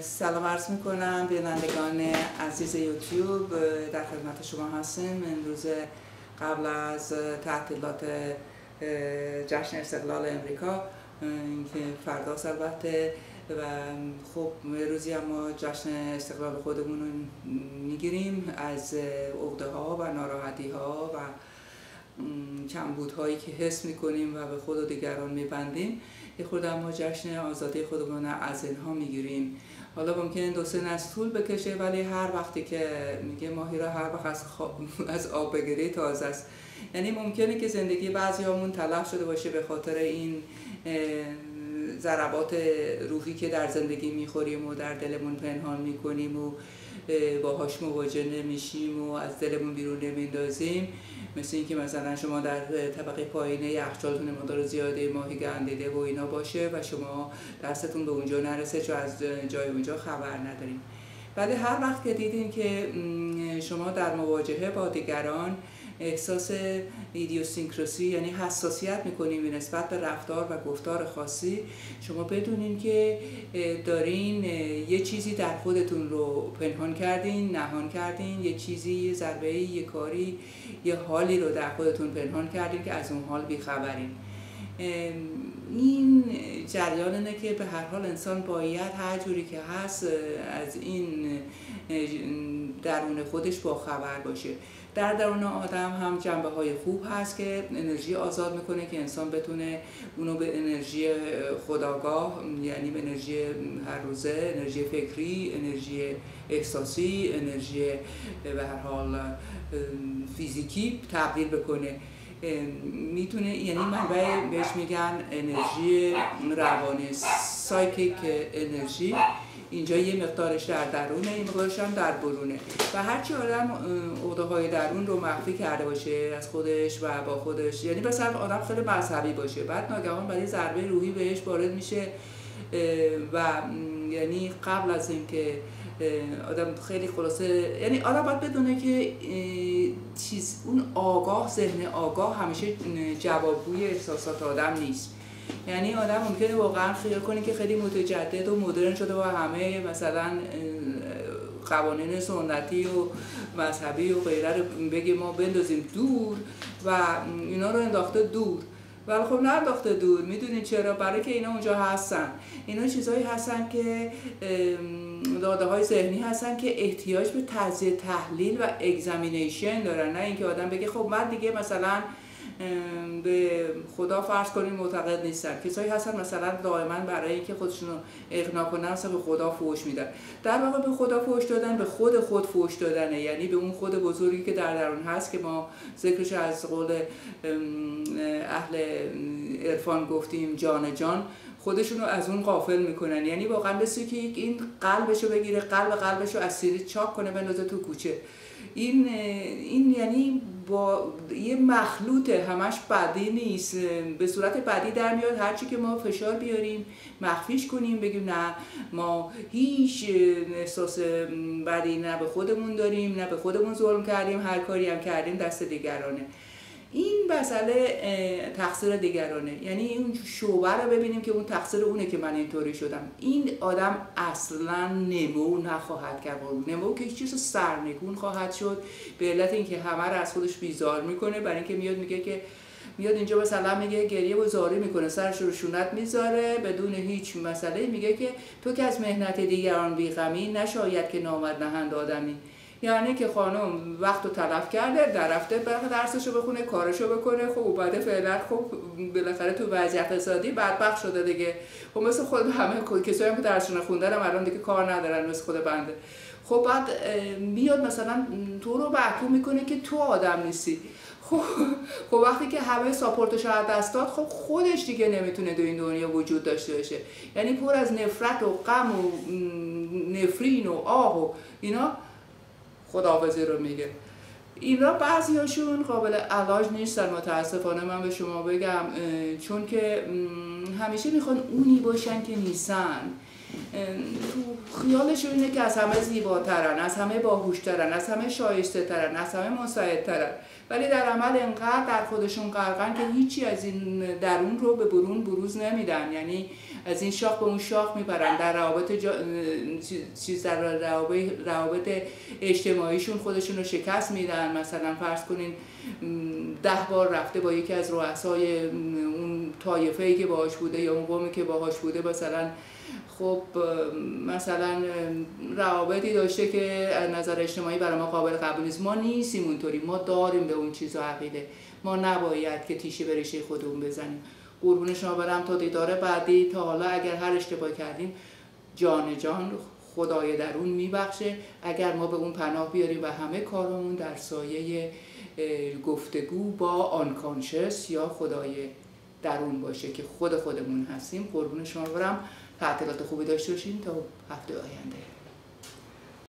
سلام عرض میکنم بینندگان عزیز یوتیوب، در خدمت شما هستیم. امروز قبل از تعطیلات جشن استقلال امریکا که فرداست البته، و خب روزی ما جشن استقلال خودمون رو میگیریم از عقده‌ها و ناراحتی‌ها و کمبودهایی که حس میکنیم و به خود و دیگران میبندیم. یه خورده ما جشن آزادی خودمون از اینها میگیریم. حالا ممکنه دو سه نسل طول بکشه، ولی هر وقتی که میگه ماهی را هر وقت از آب بگیری تازه است. یعنی ممکنه که زندگی بعضیامون تلف شده باشه به خاطر این ضربات روحی که در زندگی میخوریم و در دلمون پنهان میکنیم و باهاش مواجه نمیشیم و از دلمون بیرون نمیندازیم. مثل اینکه مثلا شما در طبقه پایینه یخچالتون مقدار زیاده ماهی گندیده و اینا باشه و شما دستتون به اونجا نرسه چون از جای اونجا خبر نداریم. ولی هر وقت که دیدین که شما در مواجهه با دیگران احساس ایدیوسینکراسی، یعنی حساسیت میکنین به نسبت به رفتار و گفتار خاصی، شما بدونین که دارین یه چیزی در خودتون رو پنهان کردین، نهان کردین، یه چیزی، یه ضربه‌ای، یه کاری، یه حالی رو در خودتون پنهان کردین که از اون حال بیخبرین. این جریان اینه که به هر حال انسان باید هر جوری که هست از این درون خودش با خبر باشه. در درون آدم هم جنبه های خوب هست که انرژی آزاد میکنه که انسان بتونه اونو به انرژی خودآگاه، یعنی به انرژی هر روزه، انرژی فکری، انرژی احساسی، انرژی به هر حال فیزیکی تبدیل بکنه. میتونه، یعنی منبع بهش میگن انرژی روانی، سایکیک انرژی. اینجا یه مقدارش در درونه، این مقدارش هم در برونه، و هرچی آدم عقده‌های درون رو مخفی کرده باشه از خودش و با خودش، یعنی مثلا آدم خیلی مذهبی باشه، بعد ناگهان برای ضربه روحی بهش وارد میشه و یعنی قبل از اینکه آدم خیلی خلاصه، یعنی آدم باید بدونه که چیز اون آگاه، ذهن آگاه همیشه جوابگوی احساسات آدم نیست. یعنی آدم ممکنه واقعا خیال کنه که خیلی متجدد و مدرن شده و همه مثلا قوانین سنتی و مذهبی و غیره رو بگه ما بندازیم دور و اینا رو انداخته دور. ولی خب نه انداخته دور. میدونید چرا؟ برای که اینا اونجا هستن. اینا چیزهایی هستن که داده‌های ذهنی هستن که احتیاج به تجزیه تحلیل و اگزامینیشن دارن. نه اینکه آدم بگه خب من دیگه مثلا به خدا فرض کنیم معتقد نیستن. کسایی هستن مثلا دائما برای اینکه خودشون رو اقناع کنن مثلا به خدا فوش میدن. در واقع به خدا فوش دادن به خود فوش دادنه، یعنی به اون خود بزرگی که در درون هست که ما ذکرش از قول اهل عرفان گفتیم جان خودشون رو از اون غافل میکنن. یعنی واقعا بسی که این قلبشو بگیره، قلبشو از سیری چاک کنه بندازه تو کوچه. این یعنی با یه مخلوطه، همش بدی نیست، به صورت بدی در میاد. هرچی که ما فشار بیاریم مخفیش کنیم، بگیم نه ما هیچ احساس بدی نه به خودمون داریم، نه به خودمون ظلم کردیم، هر کاری هم کردیم دست دیگرانه، این مسئله تقصیر دیگرانه. یعنی اون شعبه رو ببینیم که اون تقصیر اونه که من اینطوری شدم. این آدم اصلا نمو نخواهد کرد. نمو که هیچ چیز سرنگون خواهد شد به علت اینکه همه رو از خودش بیزار میکنه. برای اینکه میاد اینجا مثلا میگه گریه و زاری میکنه، سرش رو شونت میذاره بدون هیچ مسئله، میگه که تو که از مهنت دیگران بیغمی نشاید که نامد نهند آدمی. یعنی که خانم وقت رو تلف کرده، درفته درسش رو بخونه، کارشو بکنه. خب بعد فعلا خب بالاخره تو وضعیت اقتصادی بدبخت شده دیگه. خب مثل خود همه کسایی هم که درسشون خوندن هم الان دیگه کار ندارن، مثل خود بنده. خب بعد میاد مثلا تو رو محکوم میکنه که تو آدم نیستی. خب وقتی که همه ساپورتش از دست داد، خب خودش دیگه نمیتونه تو این دنیا وجود داشته باشه. یعنی پر از نفرت و غم و نفرین و آه و اینا خداحافظی رو میگه. اینا بعضی هاشون قابل علاج نیستن متاسفانه، من به شما بگم، چون که همیشه میخوان اونی باشن که نیستن. خیالشون اینه که از همه زیباترن، از همه باهوشترن، از همه شایسته‌ترن، از همه مساعدترن، ولی در عمل انقدر در خودشون غرقن که هیچی از این درون رو به برون بروز نمیدن، یعنی از این شاخ به اون شاخ میبرن، در روابط اجتماعیشون خودشون رو شکست میدن. مثلا فرض کنین 10 بار رفته با یکی از رؤسای اون طایفه‌ای که باهاش بوده یا اون قومی که باهاش بوده، مثلا خب مثلا روابطی داشته که از نظر اجتماعی برای ما قابل قبول نیست. ما نیستیم اونطوری، ما داریم به اون چیزا عقیده، ما نباید که تیشه به ریشه خودمون بزنیم. قربون شما برم تا دیدار بعدی. تا حالا اگر هر اشتباه کردیم جان خدای درون میبخشه اگر ما به اون پناه بیاریم و همه کارمون در سایه گفتگو با آنکانشس یا خدای درون باشه که خودمون هستیم. قربون شما برم. تعطیلات خوبی داشته باشین تا هفته آینده.